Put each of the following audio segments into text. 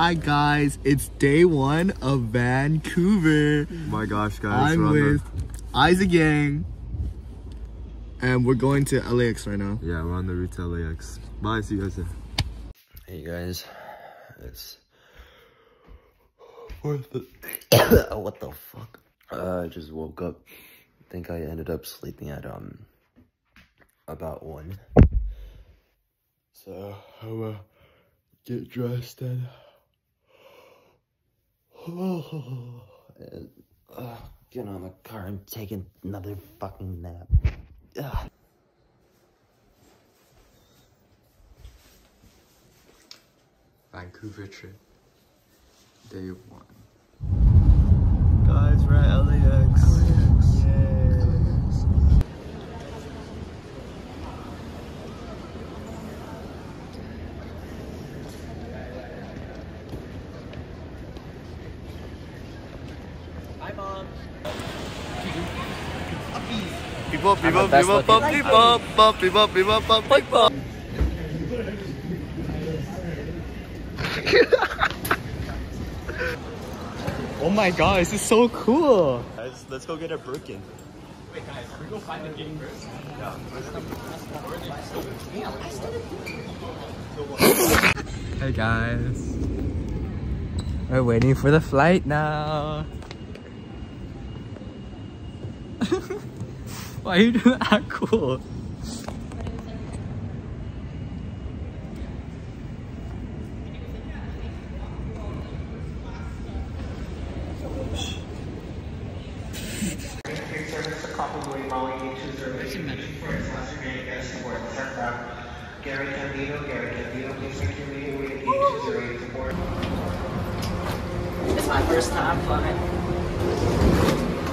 Hi guys, it's day one of Vancouver. Oh my gosh guys, I'm with Isaac Yang and we're going to LAX right now. Yeah, we're on the route to LAX. Bye, see you guys there. Hey guys, it's what the fuck? I just woke up. I think I ended up sleeping at about 1. So I'm get dressed and get on the car and take another fucking nap. Ugh. Vancouver trip, day 1. Guys, we're at LAX. Yay. Hi, Mom. People. Oh my god, this is so cool! Guys, let's go get a Birkin. Wait guys, can we go find the game first? Yeah. Hey guys. We're waiting for the flight now. Why are you doing that cool? It's my first time flying.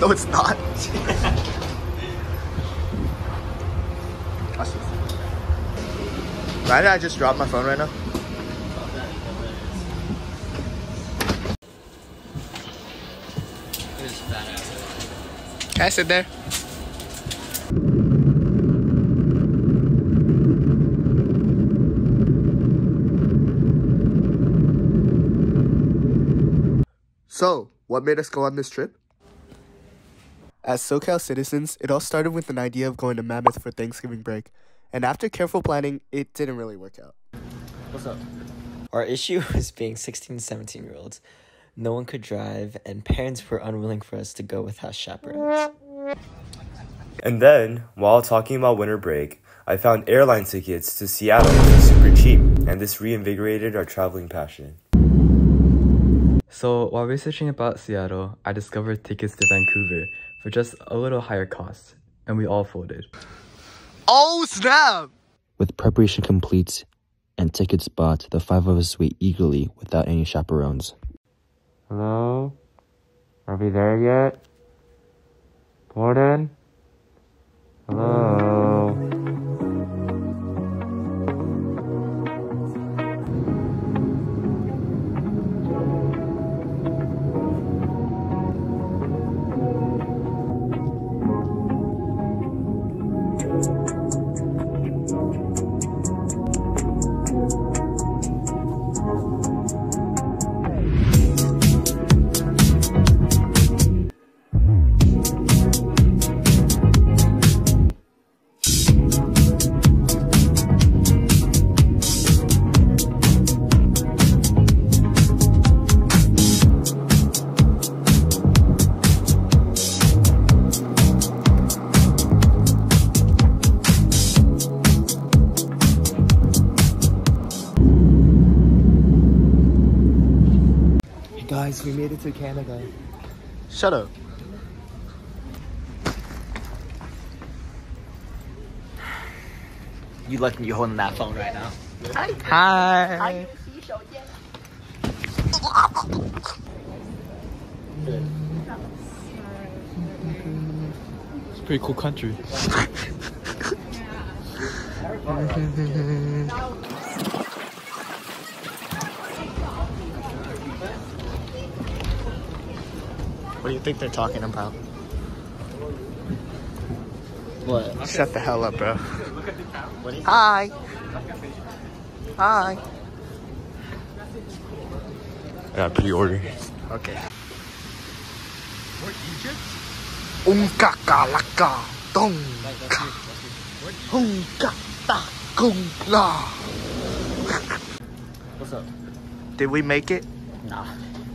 No, it's not. Right, I just dropped my phone right now. Can I sit there? So, what made us go on this trip? As SoCal citizens, it all started with an idea of going to Mammoth for Thanksgiving break. And after careful planning, it didn't really work out. What's up? Our issue was being 16 and 17-year-olds. No one could drive, and parents were unwilling for us to go with house chaperones. And then, while talking about winter break, I found airline tickets to Seattle that were super cheap, and this reinvigorated our traveling passion. So, while researching about Seattle, I discovered tickets to Vancouver for just a little higher cost, and we all folded. Oh snap! With preparation complete and tickets bought, the 5 of us wait eagerly without any chaperones. Hello? Are we there yet? Gordon? Hello? Guys, we made it to Canada. Shut up. You lucky you're holding that phone right now. Hi. It's a pretty cool country. What do you think they're talking about? What? Shut the hell up, bro. Hi. Hi. pre-order. Okay. What, Egypt? Umkakalaka dong ka. What's up? Did we make it? Nah.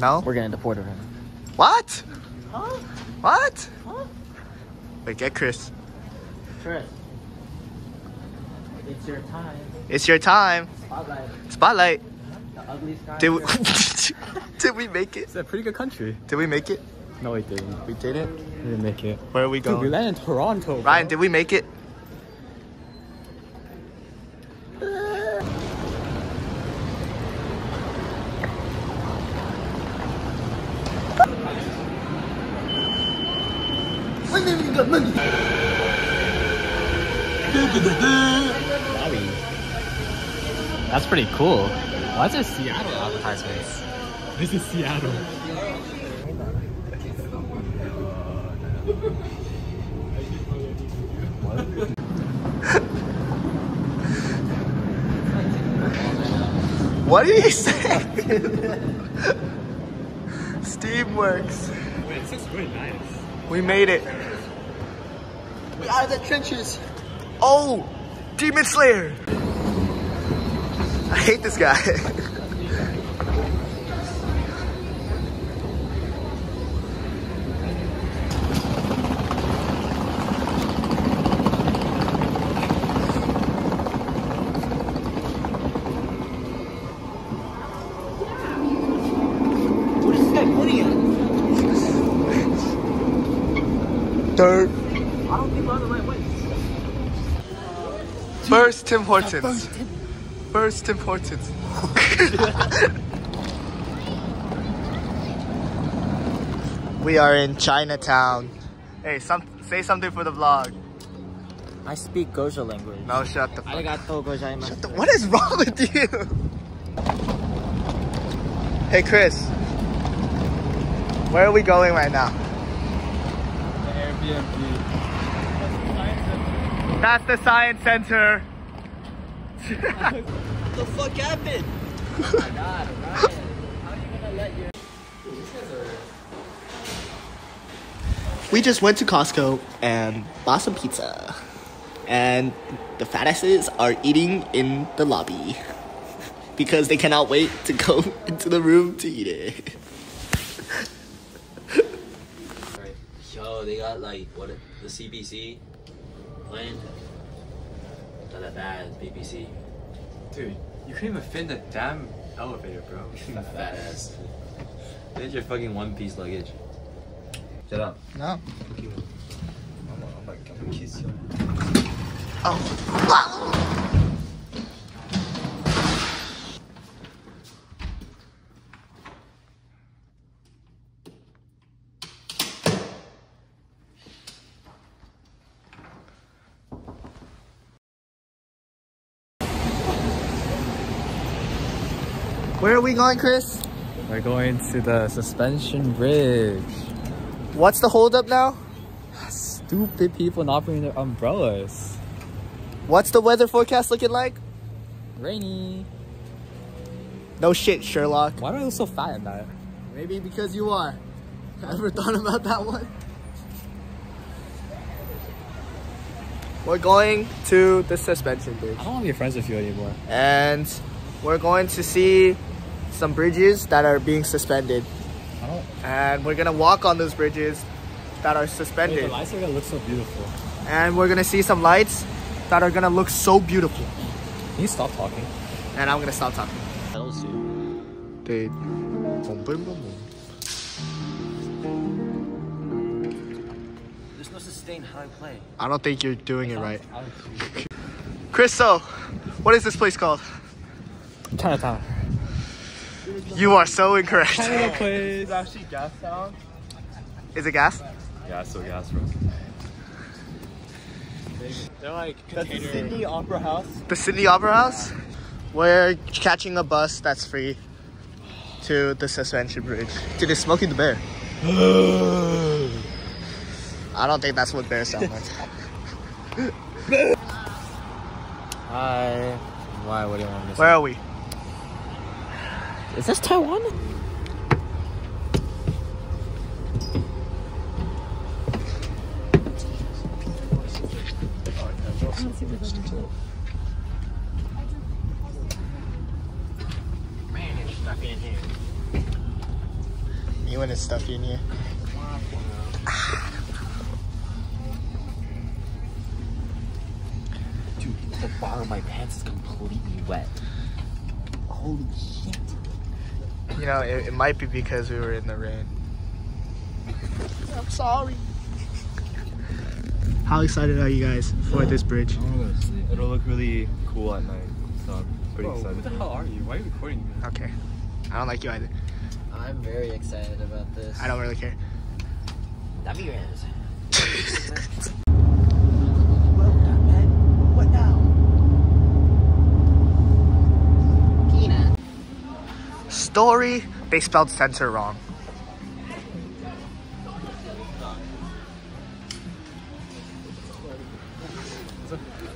No? We're gonna deport him. What? Huh? What? Huh? Wait, get Chris. Chris. It's your time. It's your time. Spotlight. Spotlight. The ugliest guy. Did we make it? It's a pretty good country. Did we make it? No, we didn't. We didn't? We didn't make it. Where are we going? Dude, we landed in Toronto, bro. Ryan, did we make it? That's pretty cool. Why is there Seattle advertisements? This is Seattle. What did he say? Steamworks. It's just really nice. We made it. We out of the trenches. Oh, Demon Slayer. I hate this guy. What is that money at? Dirt. I don't think we're on the right way. First Tim Hortons. First importance. We are in Chinatown. Hey, say something for the vlog. I speak Gojo language. No, shut the fuck up. Shut the, what is wrong with you? Hey, Chris. Where are we going right now? The Airbnb. That's the Science Center. What the fuck happened? Oh my god, Ryan. How are you gonna let your... We just went to Costco and bought some pizza. And the fat asses are eating in the lobby. Because they cannot wait to go into the room to eat it. Yo, they got like, what, the CBC playing? Not bad, BBC. Dude, you couldn't even fit in the damn elevator, bro. Fat ass. There's your fucking one-piece luggage. Shut up. No. I'm gonna kiss you. Oh. Where are we going, Chris? We're going to the suspension bridge. What's the holdup now? Stupid people not bringing their umbrellas. What's the weather forecast looking like? Rainy. No shit, Sherlock. Why do I look so fat in that? Maybe because you are. Ever thought about that one? We're going to the suspension bridge. I don't want to be friends with you anymore. And we're going to see some bridges that are being suspended. Oh. And we're gonna walk on those bridges that are suspended. Dude, the lights are gonna look so beautiful. And we're gonna see some lights that are gonna look so beautiful. Can you stop talking? And I'm gonna stop talking. I don't see you. Dude. There's no sustain high play. I don't think you're doing it right. Chris, so, what is this place called? Chinatown. You are so incorrect. China place. It's actually gas town. Is it gas? Yeah, so gas, bro. They're like, that's the Sydney Opera House. The Sydney Opera House? Yeah. We're catching a bus that's free to the suspension bridge. Dude, it's Smokey the Bear. I don't think that's what bears sound like. Hi. Why? What do you want to say? Where are we? Is this Taiwan? Man, it's stuffy in here. You want it stuffy in here? Dude, the bottom of my pants is completely wet. Holy shit. You know, it might be because we were in the rain. I'm sorry. How excited are you guys for this bridge? It'll look really cool at night, so I'm pretty excited. What the hell are you? Why are you recording me? Okay. I don't like you either. I'm very excited about this. I don't really care. That'd be yours. Story, they spelled censor wrong.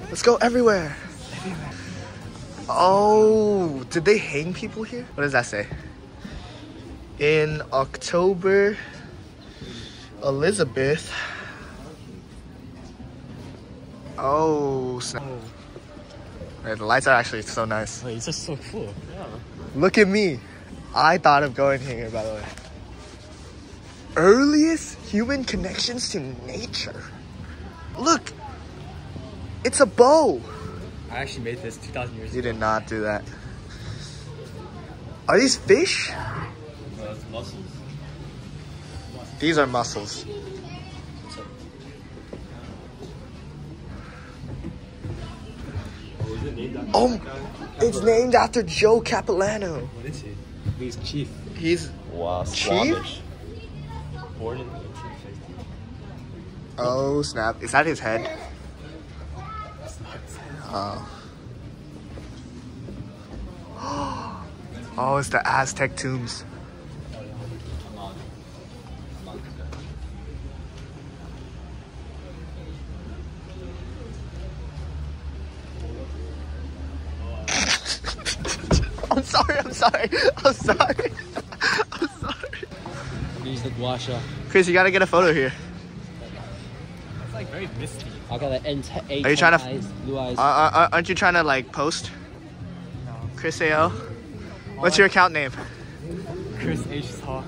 Let's go everywhere. Oh, did they hang people here? What does that say? In October, Elizabeth. Oh, snap. Right, the lights are actually so nice. Wait, it's just so cool. Yeah. Look at me. I thought of going here, by the way. Earliest human connections to nature. Look, it's a bow. I actually made this 2,000 years ago. You did not do that. Are these fish? No, it's mussels. These are mussels. Oh, is it named after it's named after Joe Capilano. What is he? He's chief. He's Squamish. Born in 1850. Oh snap! Is that his head? That's not his head. Oh. Oh, it's the Aztec tombs. I'm sorry. Use the gua sha. Chris, you gotta get a photo here. It's like very misty. I got an eight. Are you trying to? Eyes, blue eyes. Aren't you trying to like post? No. Chris A.O. What's your account name? Chris H. Saw.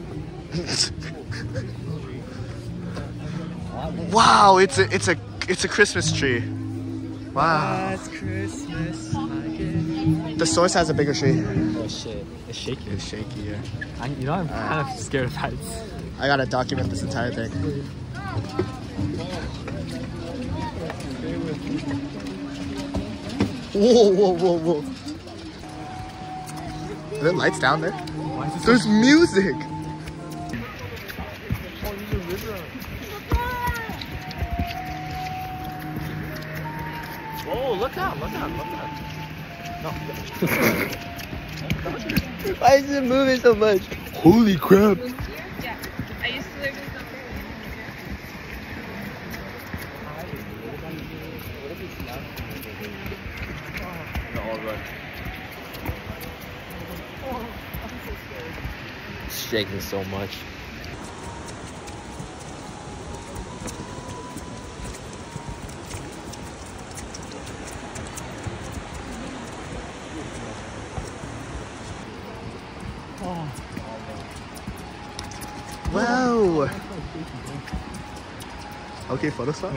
Wow, it's a Christmas tree. Wow. That's Christmas. The source has a bigger tree. Oh shit, it's shaky. It's shaky, yeah. You know, I'm kind of scared of heights. I gotta document this entire thing. Whoa. Are there lights down there? There's music! Oh, look out. No. Why is it moving so much? Holy crap! Yeah, I used to live in Vancouver. It's shaking so much. Wow! Okay, photo stop.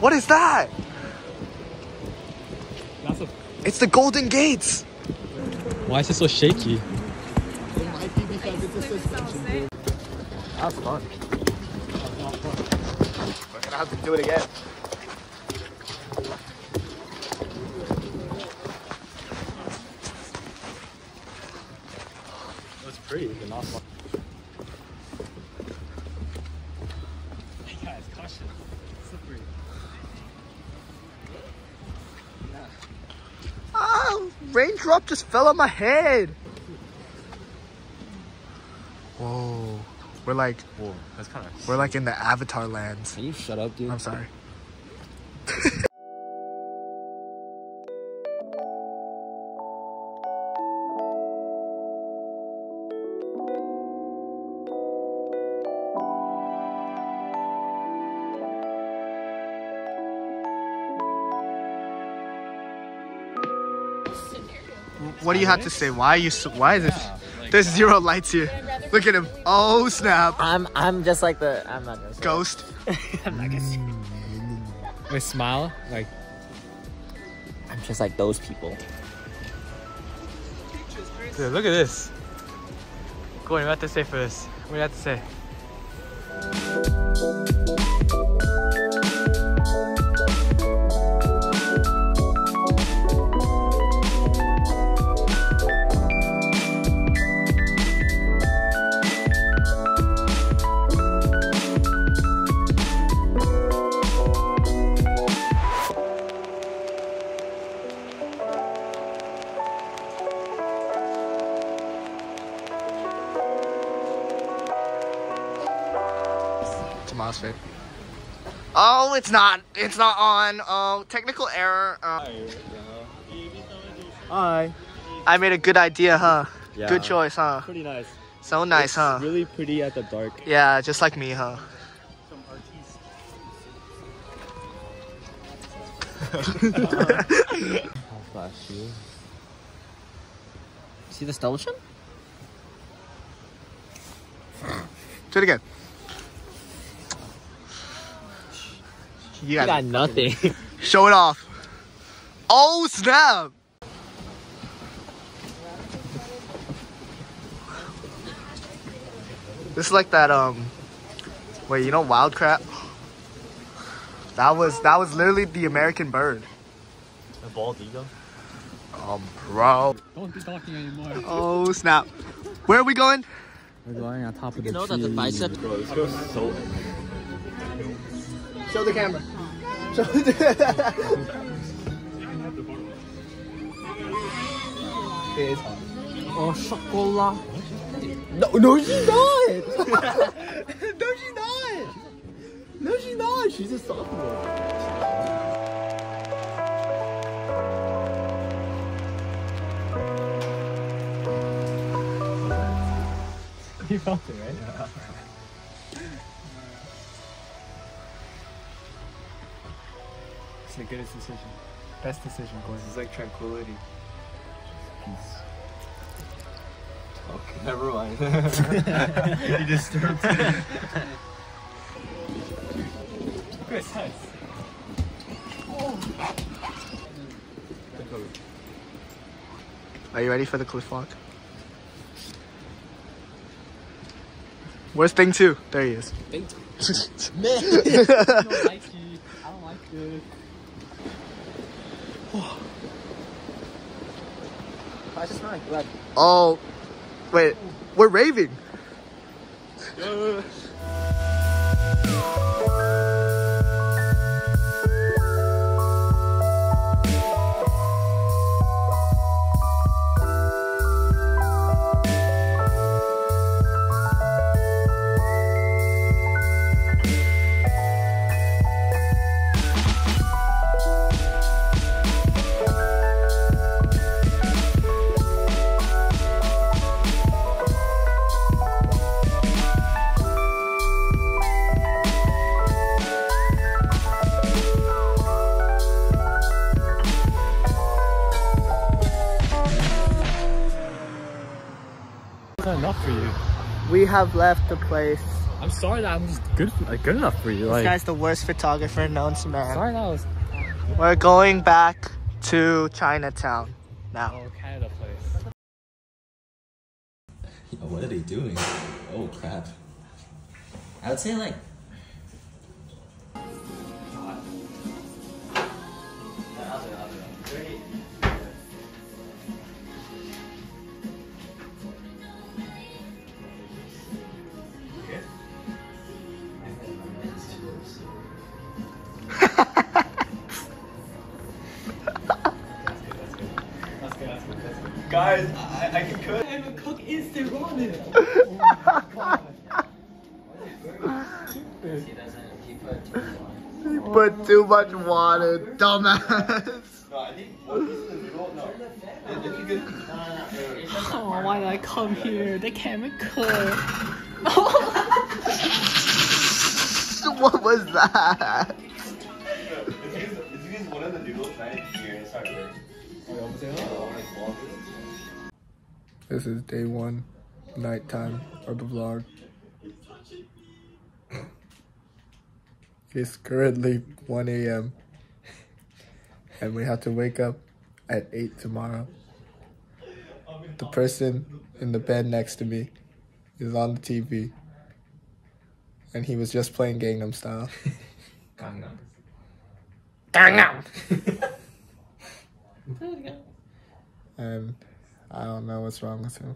What is that? It's the Golden Gates! Why is it so shaky? It might be because it's a suspension. That's fun. We're gonna have to do it again. Pretty, but not fun. Hey guys, caution. It's slippery. Yeah. Oh, raindrop just fell on my head. Whoa. Whoa, that's kind of... We're like in the Avatar lands. Can you shut up, dude? I'm sorry. What do you have to say? Why are you? Why is this? There's zero lights here. Look at him. Oh snap! I'm just like the. I'm not gonna say ghost. I'm not gonna say. With smile, like. I'm just like those people. Dude, look at this. Gordon, what do you have to say for this? What do you have to say? Philosophy. Oh, it's not. It's not on. Oh, technical error. Hi. I made a good idea, huh? Yeah. Good choice, huh? Pretty nice. So nice, it's huh? Really pretty at the dark. Yeah, just like me, huh? Some artiste. How flashy. See the station? Do it again. You got nothing. Show it off. Oh snap! This is like that wait, you know wild crap? That was literally the American bird. A bald eagle? Bro. Don't be talking anymore. Oh snap. Where are we going? We're going on top of the tree. You know that the bicep? Bro, this goes so show the camera. Show the it is hot. Oh, chocolate. No, she's not. No, she's not. No, she's not. She's a sophomore. You felt it, right? Yeah. It's the goodest decision. Best decision, Gordon. This is like tranquility. Peace. Okay, never mind. You disturbed me. Chris, nice. Are you ready for the cliff walk? Where's thing two? There he is. Thing two. Man! I don't like it. Oh. I just smell like oh, wait. We're raving. Enough for you. We have left the place. I'm sorry that I'm just good enough for you. This guy's the worst photographer known to man. Sorry that was. We're going back to Chinatown now. Oh, Canada place. Yo, what are they doing? Oh crap! I would say like. Guys, I can cook. And the cook is the ramen. Oh my god. He put too much water, dumbass. No, I think one piece of the noodle, no. Oh, why did I come here? They can't cook. What was that? It's because one of the noodles right here. Sorry. Oh, This is day one, nighttime of the vlog. It's currently 1 a.m. and we have to wake up at 8 tomorrow. The person in the bed next to me is on the TV and he was just playing Gangnam Style. Gangnam. Gangnam! And I don't know what's wrong with him.